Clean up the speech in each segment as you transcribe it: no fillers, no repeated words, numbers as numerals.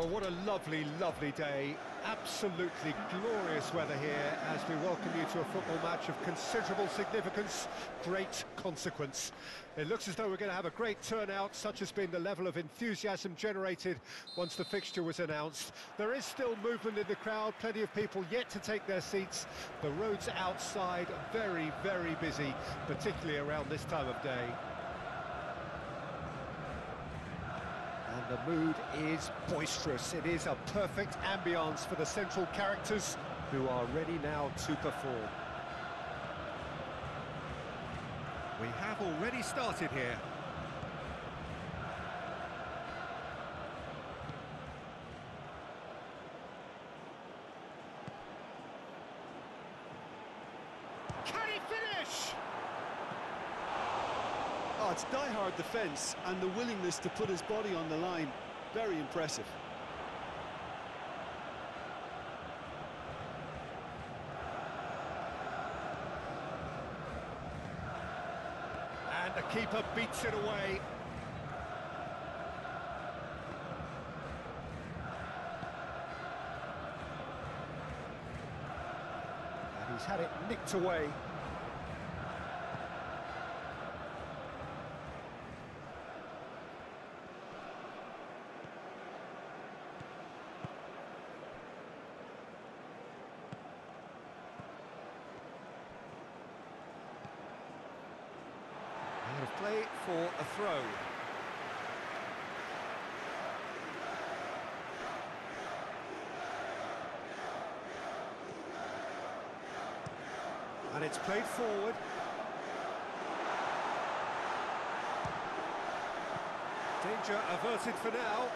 Well, what a lovely, lovely day. Absolutely glorious weather here as we welcome you to a football match of considerable significance, great consequence. It looks as though we're going to have a great turnout, such has been the level of enthusiasm generated once the fixture was announced. There is still movement in the crowd, plenty of people yet to take their seats. The roads outside are very, very busy, particularly around this time of day. The mood is boisterous. It is a perfect ambience for the central characters who are ready now to perform. We have already started here. Can he finish? Oh, it's die-hard defence and the willingness to put his body on the line. Very impressive. And the keeper beats it away. And he's had it nicked away. Play for a throw. And it's played forward. Danger averted for now.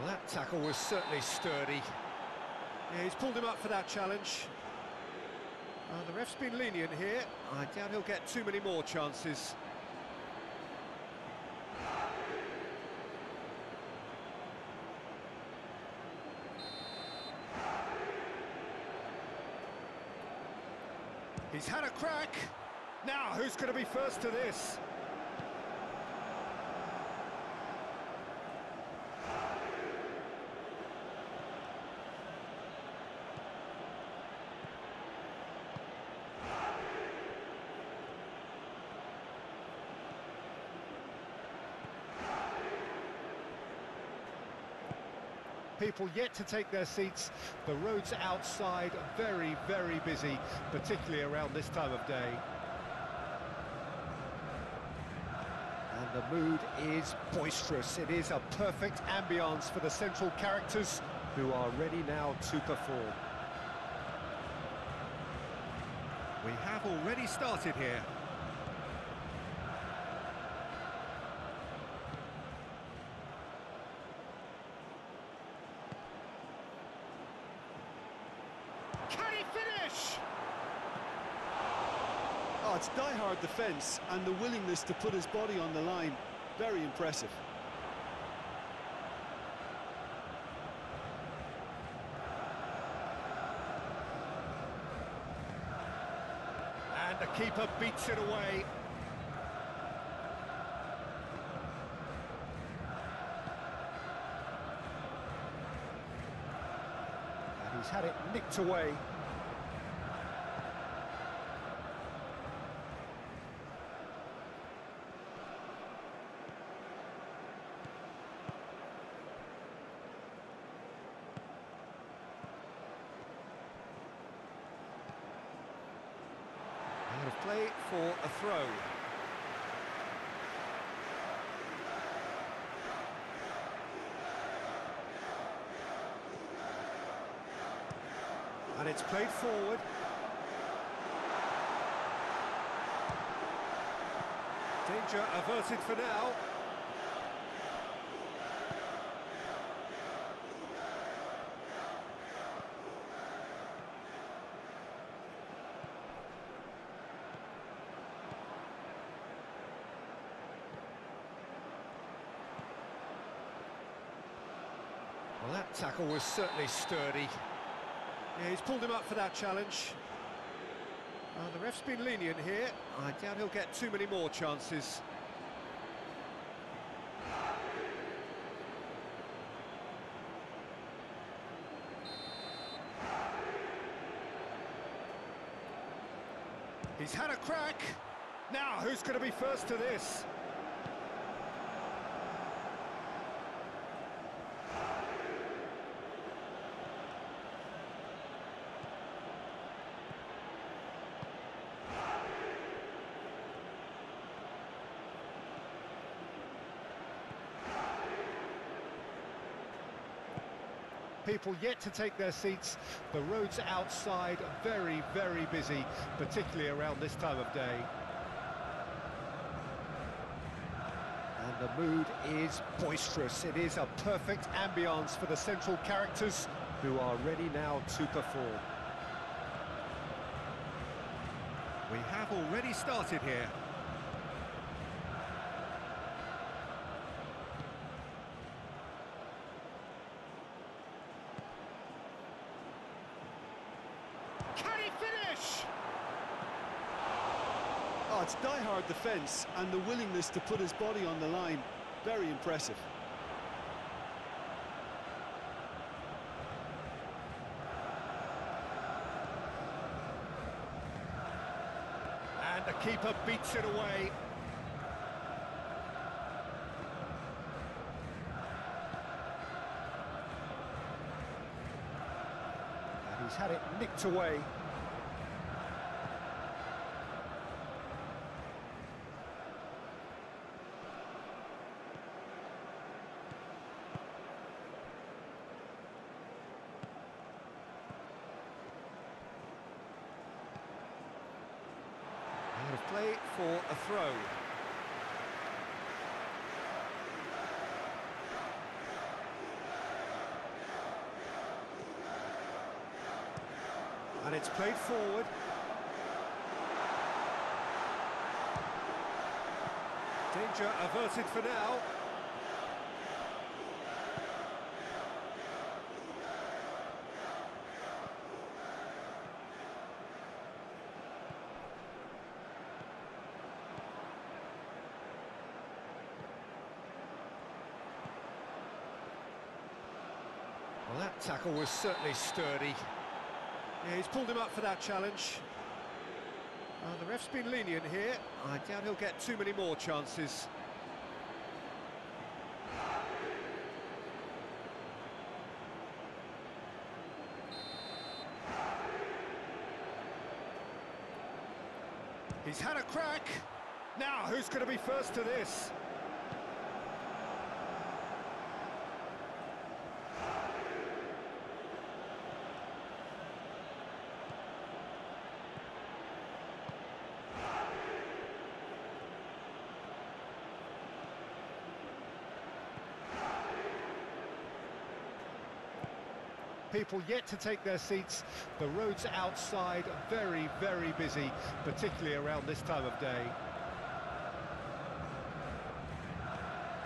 Well, that tackle was certainly sturdy. Yeah, he's pulled him up for that challenge. The ref's been lenient here. I doubt he'll get too many more chances. He's had a crack. Now, who's going to be first to this? People yet to take their seats. The roads outside are very, very busy, particularly around this time of day. And the mood is boisterous. It is a perfect ambience for the central characters who are ready now to perform. We have already started here. Oh, it's die-hard defence and the willingness to put his body on the line. Very impressive. And the keeper beats it away. And he's had it nicked away. Play for a throw. And it's played forward. Danger averted for now. Well, that tackle was certainly sturdy. Yeah, he's pulled him up for that challenge. The ref's been lenient here. I doubt he'll get too many more chances. He's had a crack. Now, who's going to be first to this? People yet to take their seats. The roads outside are very, very busy, particularly around this time of day. And the mood is boisterous. It is a perfect ambience for the central characters who are ready now to perform. We have already started here. Oh, it's die-hard defence and the willingness to put his body on the line. Very impressive. And the keeper beats it away. And he's had it nicked away. Play for a throw. And it's played forward. Danger averted for now. Well, that tackle was certainly sturdy. Yeah, he's pulled him up for that challenge. The ref's been lenient here. I doubt he'll get too many more chances. He's had a crack. Now, who's going to be first to this? People yet to take their seats. The roads outside are very, very busy, particularly around this time of day.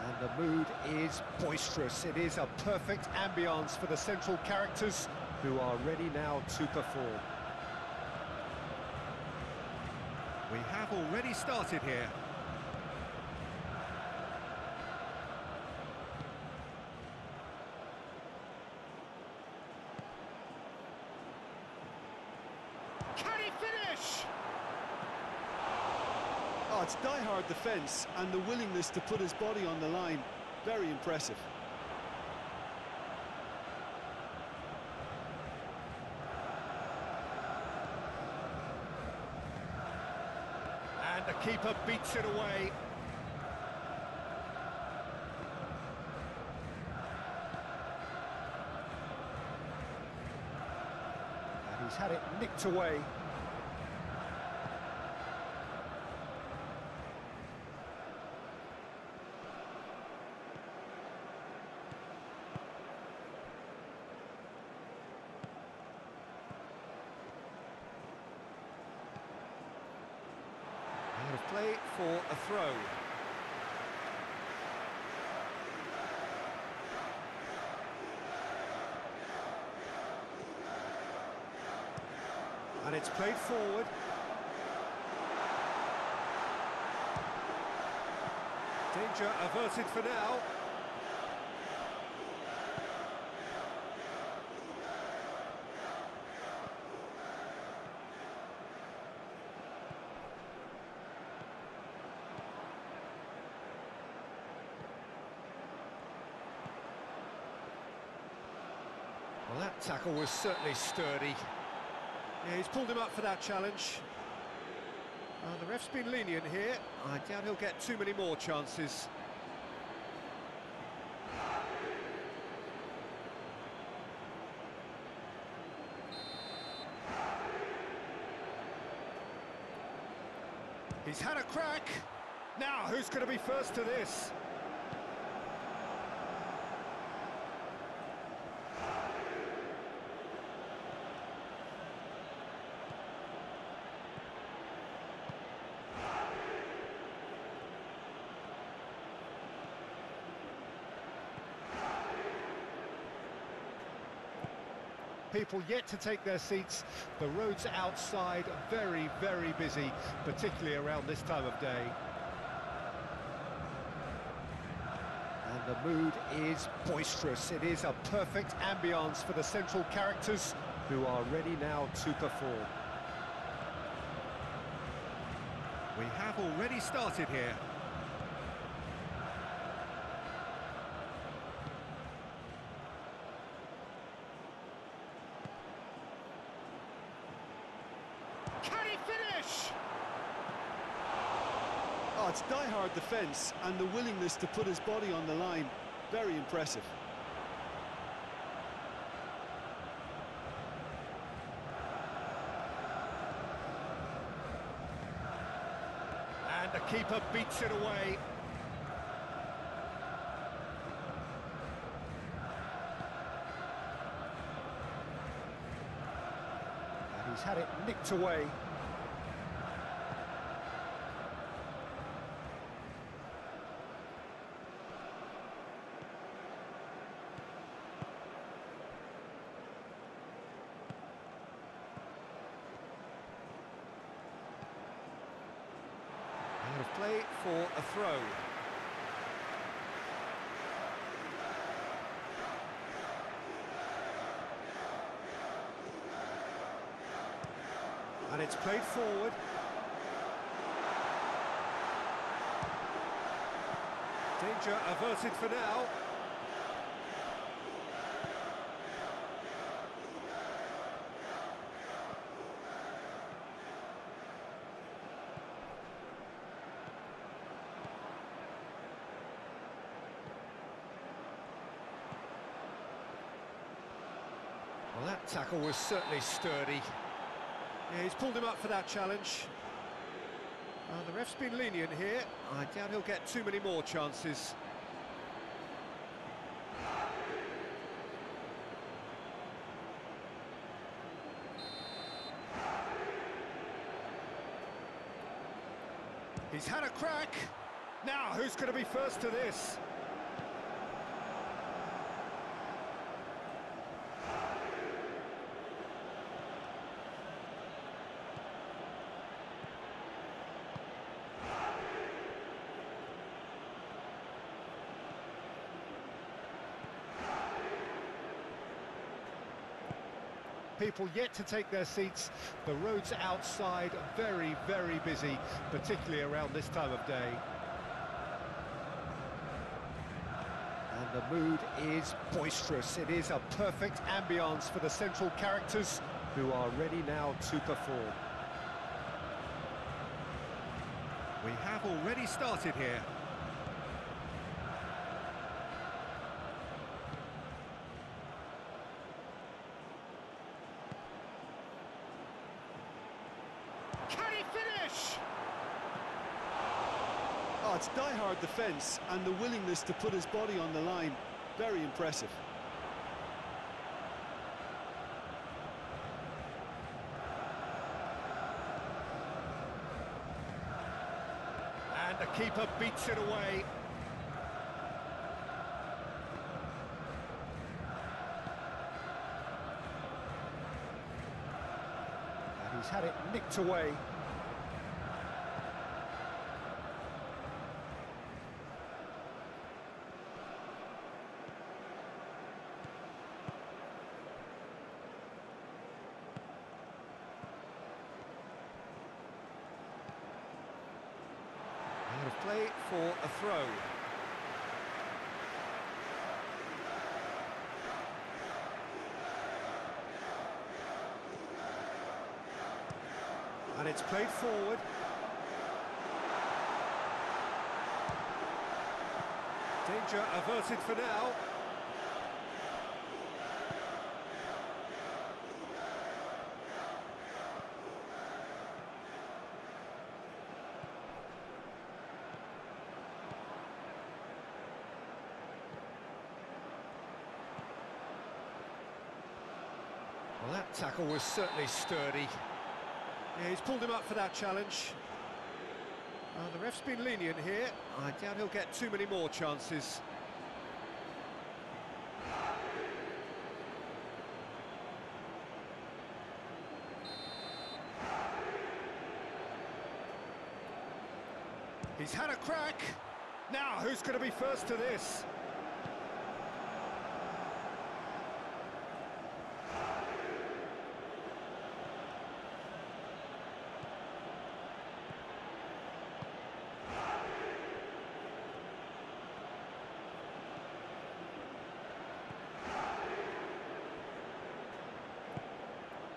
And the mood is boisterous. It is a perfect ambience for the central characters who are ready now to perform. We have already started here. Oh, it's die-hard defence and the willingness to put his body on the line. Very impressive. And the keeper beats it away. And he's had it nicked away. Play for a throw. and it's played forward. Danger averted for now. Well, that tackle was certainly sturdy. Yeah, he's pulled him up for that challenge. The ref's been lenient here. I doubt he'll get too many more chances. He's had a crack. Now, who's going to be first to this? People yet to take their seats. The roads outside are very, very busy, particularly around this time of day. And the mood is boisterous. It is a perfect ambience for the central characters who are ready now to perform. We have already started here. Oh, it's die-hard defence and the willingness to put his body on the line. Very impressive. And the keeper beats it away. And he's had it nicked away. Play for a throw. And it's played forward. Danger averted for now. Well, that tackle was certainly sturdy. Yeah, he's pulled him up for that challenge. The ref's been lenient here. I doubt he'll get too many more chances. He's had a crack. Now, who's going to be first to this? People yet to take their seats. The roads outside are very, very busy, particularly around this time of day. And the mood is boisterous. It is a perfect ambience for the central characters who are ready now to perform. We have already started here. Oh, it's die-hard defence and the willingness to put his body on the line. Very impressive. And the keeper beats it away. He's had it nicked away. Play for a throw. And it's played forward. Danger averted for now. Well, that tackle was certainly sturdy. Yeah, he's pulled him up for that challenge. The ref's been lenient here. I doubt he'll get too many more chances. He's had a crack. Now, who's going to be first to this?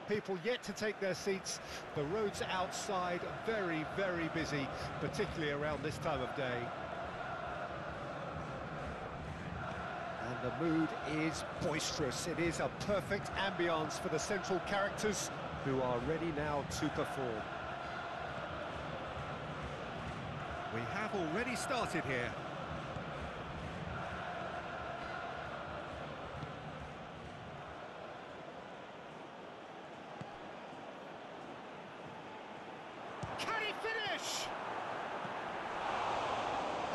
People yet to take their seats. The roads outside are very, very busy, particularly around this time of day. And the mood is boisterous. It is a perfect ambience for the central characters who are ready now to perform. We have already started here.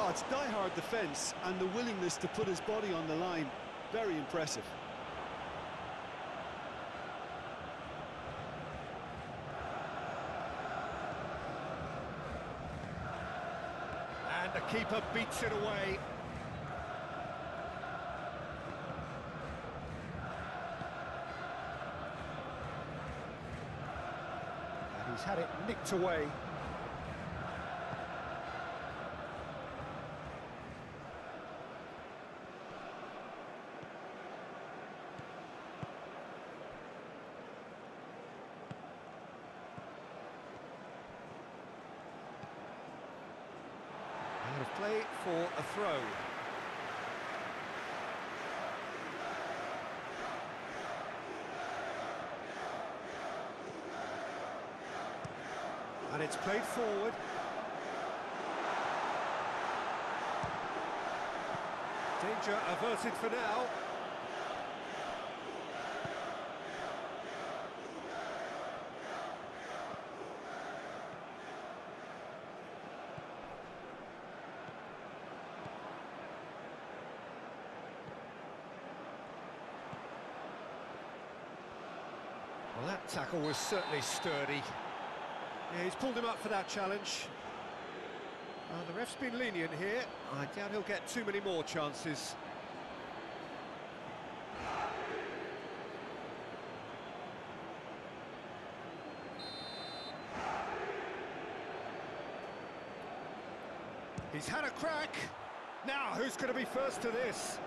Oh, it's die-hard defence and the willingness to put his body on the line. Very impressive. And the keeper beats it away. And he's had it nicked away. Play for a throw. And it's played forward. Danger averted for now. Well, that tackle was certainly sturdy. Yeah, he's pulled him up for that challenge. The ref's been lenient here. I doubt he'll get too many more chances. He's had a crack. Now, who's going to be first to this?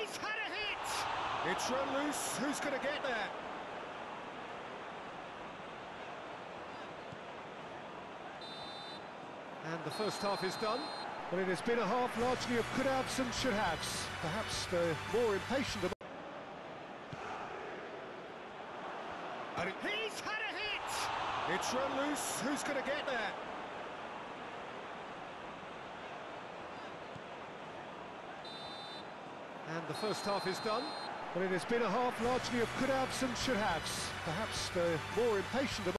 He's had a hit! It's run loose. Who's going to get there? And the first half is done. Well, it has been a half largely of could-haves and should-haves. Perhaps the more impatient of... And he's had a hit! It's run loose. Who's going to get there? And the first half is done. Well, it has been a half largely of could-haves and should-haves. Perhaps the more impatient